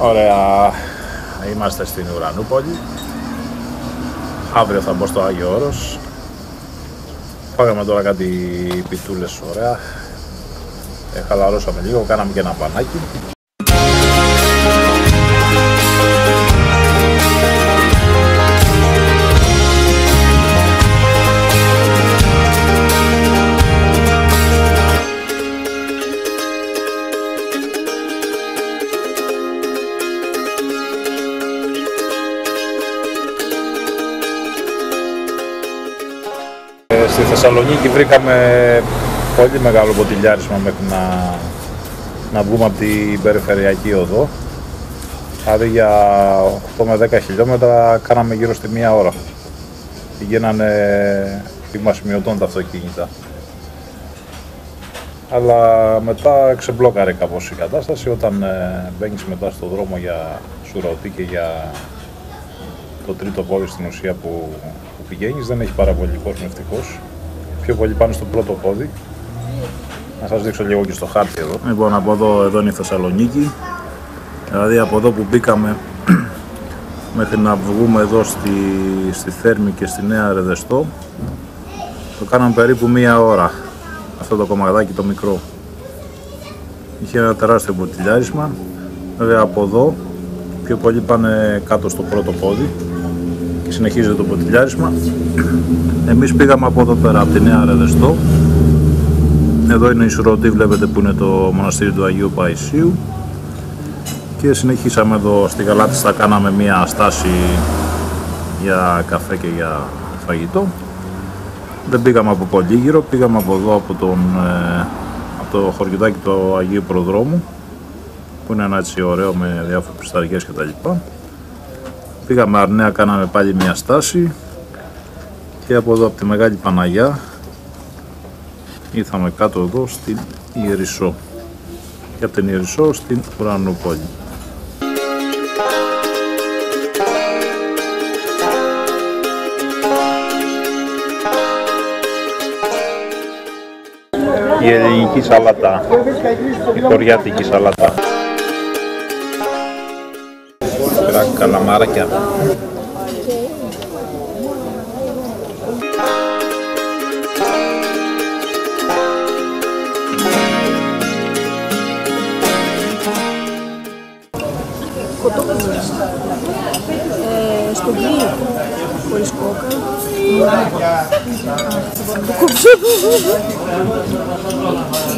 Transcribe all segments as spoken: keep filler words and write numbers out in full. Ωραία, είμαστε στην Ουρανούπολη. Αύριο θα μπω στο Άγιο Όρος. Πάμε τώρα κάτι πιτούλες, ωραία. Ε, χαλαρώσαμε λίγο, κάναμε και ένα πανάκι. Στη Θεσσαλονίκη βρήκαμε πολύ μεγάλο ποτηλιάρισμα μέχρι να, να βγούμε από την περιφερειακή οδό. Άρα για οκτώ με δέκα χιλιόμετρα κάναμε γύρω στη μία ώρα. Πηγαίνανε πίγμα σημειωτών τα αυτοκίνητα. Αλλά μετά ξεμπλόκαρε κάπως η κατάσταση όταν ε, μπαίνεις μετά στον δρόμο για Σουραωτή και για το τρίτο πόλι στην ουσία που πηγαίνεις, δεν έχει πάρα πολύ κόσμο, ευτυχώς. Πιο πολύ πάνω στο πρώτο πόδι. Να σας δείξω λίγο και στο χάρτη εδώ. Λοιπόν, από εδώ, εδώ είναι η Θεσσαλονίκη. Δηλαδή από εδώ που μπήκαμε μέχρι να βγούμε εδώ στη, στη Θέρμη και στη Νέα Ρεδεστό, το κάναμε περίπου μία ώρα. Αυτό το κομματάκι το μικρό. Είχε ένα τεράστιο ποτηλιάρισμα. Βέβαια από εδώ, πιο πολύ πάνε κάτω στο πρώτο πόδι. Και συνεχίζεται το ποτηλιάρισμα. Εμείς πήγαμε από εδώ πέρα, από τη Νέα Ρεδεστό. Εδώ είναι η Σουραωτή, βλέπετε που είναι το Μοναστήρι του Αγίου Παϊσίου. Και συνεχίσαμε εδώ στη Γαλάτη, θα κάναμε μια στάση για καφέ και για φαγητό. Δεν πήγαμε από πολύ γύρω, πήγαμε από εδώ, από, τον, από το Χορκυντάκι του Αγίου Προδρόμου, που είναι ένα έτσι ωραίο με διάφορες πισταριές κτλ. Πήγαμε Αρνέα, κάναμε πάλι μια στάση και από εδώ, από τη Μεγάλη Παναγιά, ήρθαμε κάτω εδώ στην Ιερισσό και από την Ιερισσό στην Ουρανούπολη. Η ελληνική σαλάτα, η κοριάτικη σαλάτα. Καλαμάρακια. Κοτόπουλες, ε, στογγί, χωρίς κόκα, κόψε,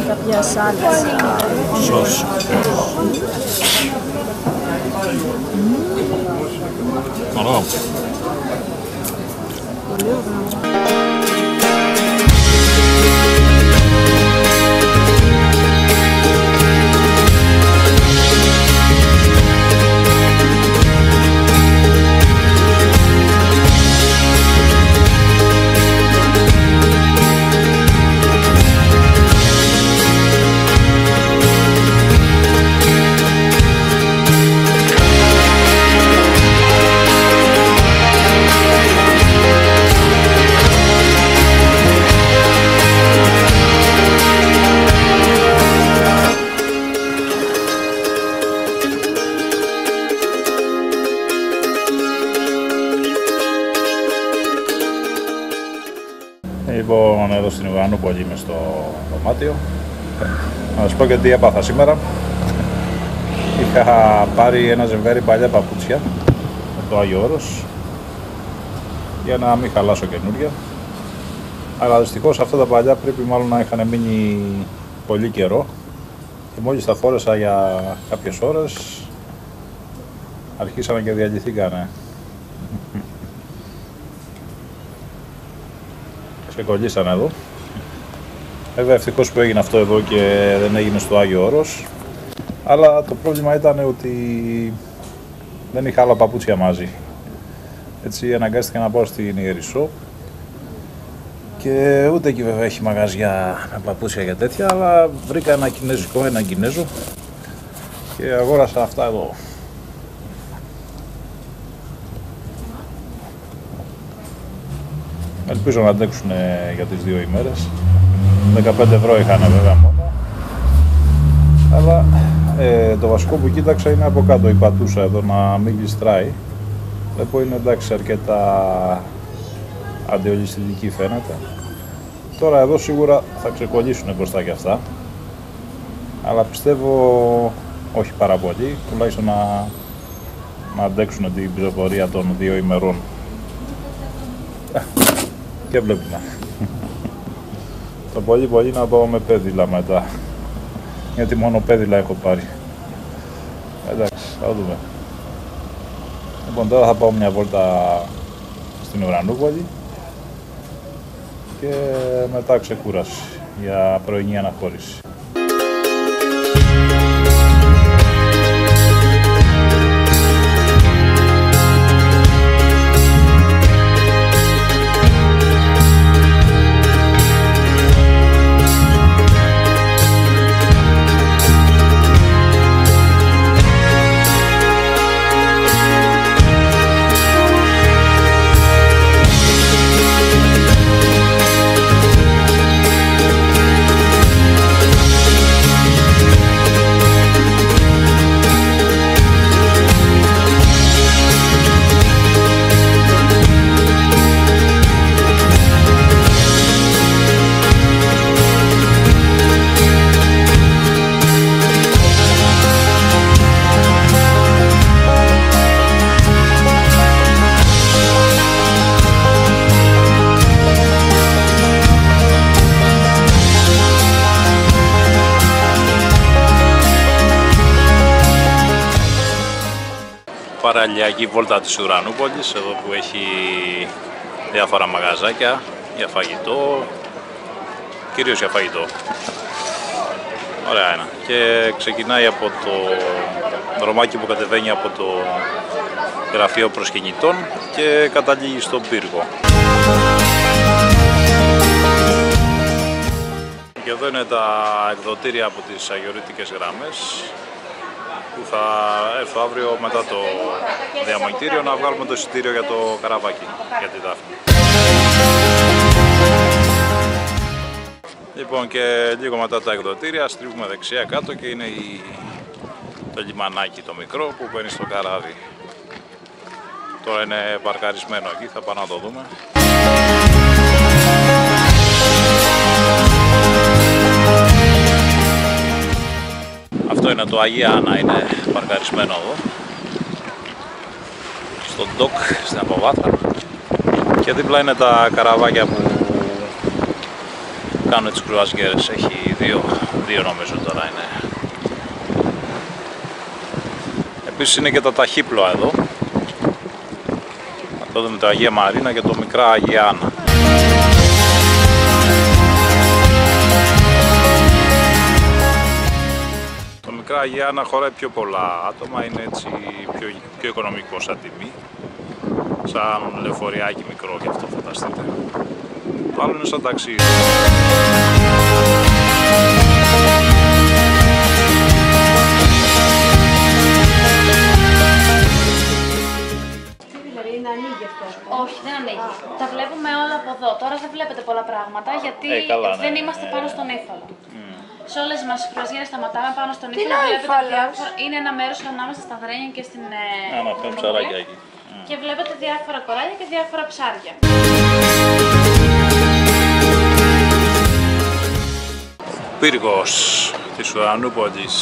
κάποια σάλτσα, σος. Ωραίο. Λοιπόν, εδώ στην Ουρανούπολη είμαι στο δωμάτιο. Να σας πω και τι έπαθα σήμερα. Είχα πάρει ένα ζευγάρι παλιά παπούτσια από το Άγιο Όρος για να μην χαλάσω καινούρια. Αλλά δυστυχώς αυτά τα παλιά πρέπει μάλλον να είχαν μείνει πολύ καιρό και μόλις τα φόρεσα για κάποιες ώρες αρχίσανε και διαλυθήκανε. Και κολλήσαν εδώ. Βέβαια ευτυχώς που έγινε αυτό εδώ και δεν έγινε στο Άγιο Όρος. Αλλά το πρόβλημα ήταν ότι δεν είχα άλλα παπούτσια μαζί. Έτσι αναγκάστηκα να πάω στην Ιερισσό. Και ούτε εκεί βέβαια έχει μαγαζιά με παπούτσια για τέτοια. Αλλά βρήκα ένα κινέζικο, ένα κινέζο. Και αγόρασα αυτά εδώ. Ελπίζω να αντέξουν για τις δύο ημέρες. δεκαπέντε ευρώ είχαν βέβαια μόνο. Αλλά ε, το βασικό που κοίταξα είναι από κάτω η πατούσα εδώ να μην γλιστράει. Βλέπω είναι εντάξει αρκετά αντιολισθητική φαίνεται. Τώρα εδώ σίγουρα θα ξεκολλήσουν μπροστά και αυτά. Αλλά πιστεύω όχι πάρα πολύ, τουλάχιστον να, να αντέξουν την πυροπορία των δύο ημερών. Και βλέπουμε. Το πολύ πολύ να πάω με πέδιλα μετά. Γιατί μόνο πέδιλα έχω πάρει. Εντάξει, θα δούμε. Λοιπόν, τώρα θα πάω μια βόλτα στην Ουρανούπολη και μετά ξεκούραση για πρωινή αναχώρηση. Παραλιακή βόλτα της Ουρανούπολης, εδώ που έχει διάφορα μαγαζάκια για φαγητό, κυρίως για φαγητό. Ωραία είναι. Και ξεκινάει από το δρομάκι που κατεβαίνει από το Γραφείο Προσκυνητών και καταλήγει στον πύργο. Και εδώ είναι τα εκδοτήρια από τις αγιορείτικες γράμμες. Που θα έρθω αύριο μετά το διαμαγνητήριο να βγάλουμε το εισιτήριο για το καραβάκι, για τη Δάφνη. Λοιπόν, και λίγο μετά τα εκδοτήρια στρίβουμε δεξιά κάτω και είναι η... το λιμανάκι το μικρό που μπαίνει στο καράβι. Τώρα είναι παρκαρισμένο εκεί, θα πάμε να το δούμε. Αυτό είναι το Αγία Άννα, είναι παρκαρισμένο εδώ στο ντοκ, στην αποβάθρα, και δίπλα είναι τα καραβάκια που κάνουν τις κρουαζιέρες. Έχει δύο, δύο νομίζω τώρα είναι. Επίσης είναι και τα ταχύπλοα εδώ. Αυτό δούμε το Αγία Μαρίνα και το μικρά Αγία Άννα. Για να χωράει πιο πολλά άτομα, είναι έτσι πιο, πιο οικονομικό σαν τιμή, σαν λεωφοριάκι μικρό και αυτό, φανταστείτε. Το άλλο είναι σαν ταξί. Δηλαδή είναι ανοίγει αυτό? Όχι, δεν ανοίγει. Τα βλέπουμε όλα από εδώ. Τώρα δεν βλέπετε πολλά πράγματα γιατί ε, καλά, δεν ναι. είμαστε πάνω στον ύφαλο. Σε όλες μας οι κρουαζιέρες σταματάμε πάνω στον ύφαλο. Είναι ένα μέρος ανάμεσα στα δρένια και στην Ουρανούπολη. Ε, και βλέπετε διάφορα κοράλια και διάφορα ψάρια. Πύργος της Ουρανούπολης.